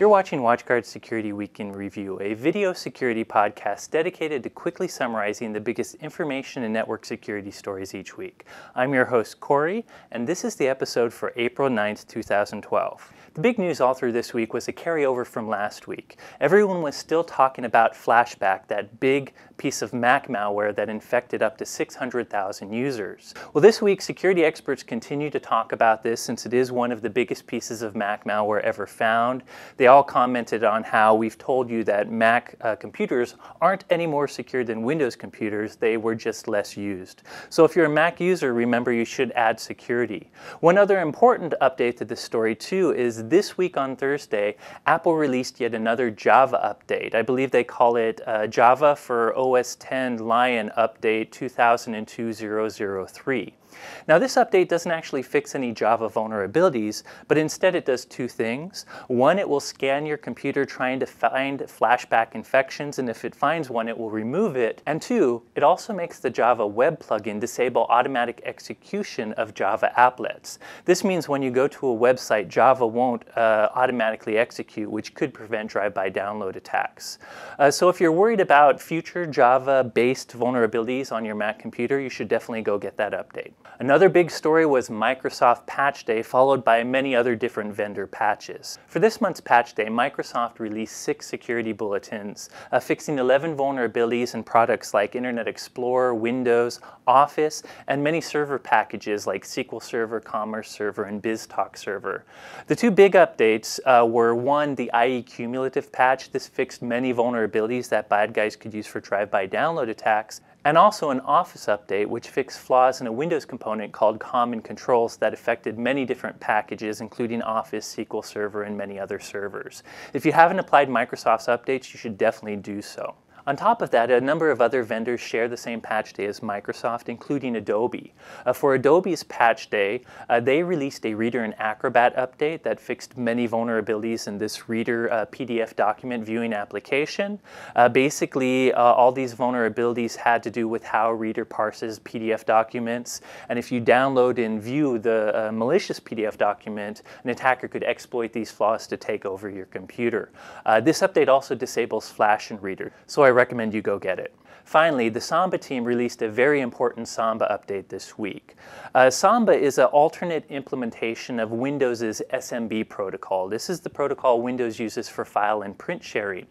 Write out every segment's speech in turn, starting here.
You're watching WatchGuard Security Week in Review, a video security podcast dedicated to quickly summarizing the biggest information and network security stories each week. I'm your host, Corey, and this is the episode for April 9th, 2012. The big news all through this week was a carryover from last week. Everyone was still talking about Flashback, that big piece of Mac malware that infected up to 600,000 users. Well, this week, security experts continue to talk about this since it is one of the biggest pieces of Mac malware ever found. They all commented on how we've told you that Mac computers aren't any more secure than Windows computers, they were just less used. So if you're a Mac user, remember you should add security. One other important update to this story too is this week on Thursday, Apple released yet another Java update. I believe they call it Java for OS X Lion Update 2002-003. Now this update doesn't actually fix any Java vulnerabilities, but instead it does two things. One, it will scan your computer trying to find Flashback infections, and if it finds one, it will remove it. And two, it also makes the Java web plugin disable automatic execution of Java applets. This means when you go to a website, Java won't automatically execute, which could prevent drive-by download attacks. So if you're worried about future Java-based vulnerabilities on your Mac computer, you should definitely go get that update. Another big story was Microsoft Patch Day, followed by many other different vendor patches. For this month's Patch Day, Microsoft released 6 security bulletins, fixing 11 vulnerabilities in products like Internet Explorer, Windows, Office, and many server packages like SQL Server, Commerce Server, and BizTalk Server. The two big updates were, one, the IE cumulative patch. This fixed many vulnerabilities that bad guys could use for drive-by download attacks, and also an Office update which fixed flaws in a Windows component called Common Controls that affected many different packages, including Office, SQL Server, and many other servers. If you haven't applied Microsoft's updates, you should definitely do so. On top of that, a number of other vendors share the same patch day as Microsoft, including Adobe. For Adobe's patch day, they released a Reader and Acrobat update that fixed many vulnerabilities in this Reader PDF document viewing application. Basically, all these vulnerabilities had to do with how Reader parses PDF documents, and if you download and view the malicious PDF document, an attacker could exploit these flaws to take over your computer. This update also disables Flash and Reader, so I recommend you go get it. Finally, the Samba team released a very important Samba update this week. Samba is an alternate implementation of Windows' SMB protocol. This is the protocol Windows uses for file and print sharing.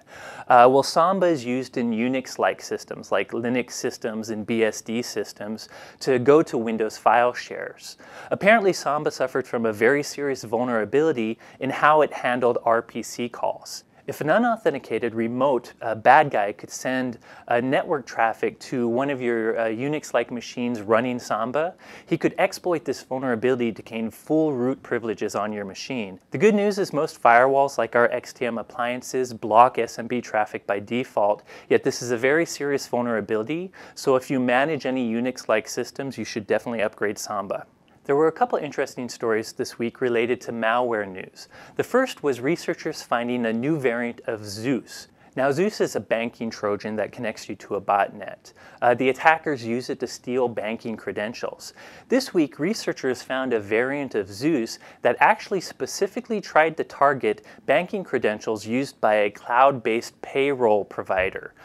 Well, Samba is used in Unix-like systems, like Linux systems and BSD systems, to go to Windows file shares. Apparently, Samba suffered from a very serious vulnerability in how it handled RPC calls. If an unauthenticated remote bad guy could send network traffic to one of your Unix-like machines running Samba, he could exploit this vulnerability to gain full root privileges on your machine. The good news is most firewalls like our XTM appliances block SMB traffic by default, yet this is a very serious vulnerability, so if you manage any Unix-like systems, you should definitely upgrade Samba. There were a couple interesting stories this week related to malware news. The first was researchers finding a new variant of Zeus. Now, Zeus is a banking Trojan that connects you to a botnet. The attackers use it to steal banking credentials. This week, researchers found a variant of Zeus that actually specifically tried to target banking credentials used by a cloud-based payroll provider.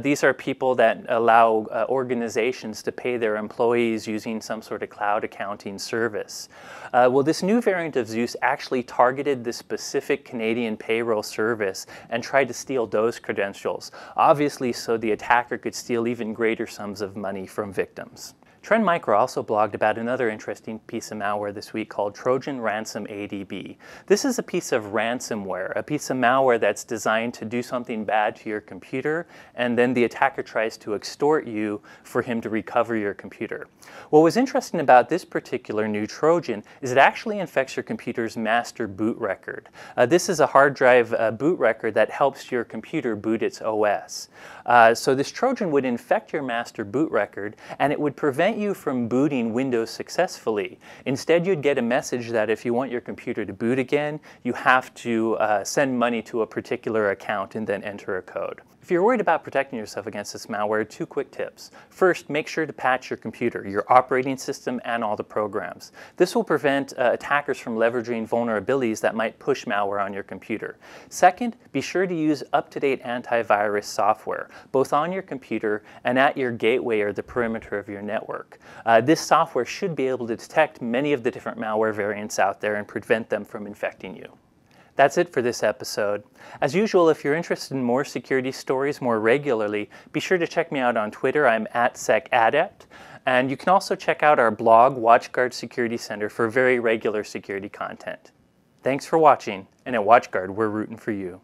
These are people that allow organizations to pay their employees using some sort of cloud accounting service. Well, this new variant of Zeus actually targeted this specific Canadian payroll service and tried to steal those credentials, obviously so the attacker could steal even greater sums of money from victims. Trend Micro also blogged about another interesting piece of malware this week called Trojan Ransom ADB. This is a piece of ransomware, a piece of malware that's designed to do something bad to your computer, and then the attacker tries to extort you for him to recover your computer. What was interesting about this particular new Trojan is it actually infects your computer's master boot record. This is a hard drive boot record that helps your computer boot its OS. So this Trojan would infect your master boot record, and it would prevent prevent you from booting Windows successfully. Instead, you'd get a message that if you want your computer to boot again, you have to send money to a particular account and then enter a code. If you're worried about protecting yourself against this malware, two quick tips. First, make sure to patch your computer, your operating system, and all the programs. This will prevent attackers from leveraging vulnerabilities that might push malware on your computer. Second, be sure to use up-to-date antivirus software, both on your computer and at your gateway or the perimeter of your network. This software should be able to detect many of the different malware variants out there and prevent them from infecting you. That's it for this episode. As usual, if you're interested in more security stories more regularly, be sure to check me out on Twitter. I'm @SecAdept. And you can also check out our blog, WatchGuard Security Center, for very regular security content. Thanks for watching, and at WatchGuard, we're rooting for you.